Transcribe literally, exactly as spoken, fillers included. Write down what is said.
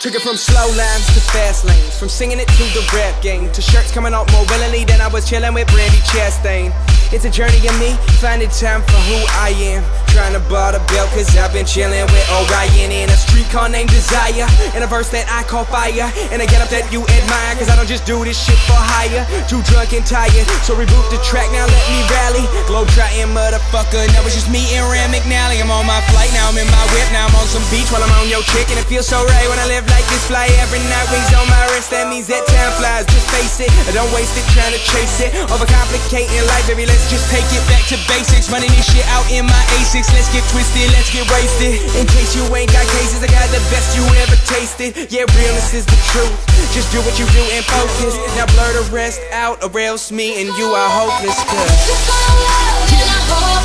Took it from slow lines to fast lanes, from singing it to the rap game, to shirts coming out more willingly than I was chilling with Brandy Chastain. It's a journey in me, finding time for who I am. Trying to buy the belt cause I've been chilling with Orion, in a street car named Desire, in a verse that I call fire, and a get up that you admire. Cause I don't just do this shit for hire, too drunk and tired, so reboot the track, now let me rally. Globetrotting motherfucker, that was just me and Rand McNally. I'm on my flight, now I'm in my whip, now I'm on some beach while I'm on your chick. And it feels so right when I live like this, fly every night, wings on my wrist. That means that time flies, just face it, I don't waste it trying to chase it. Overcomplicating life, baby, let's just take it back to basics. Running this shit out in my A S I Cs, let's get twisted, let's get wasted. In case you ain't got cases, I got the best you ever tasted. Yeah, realness is the truth, just do what you do and focus. Now blur the rest out, or else me and you are hopeless. Cause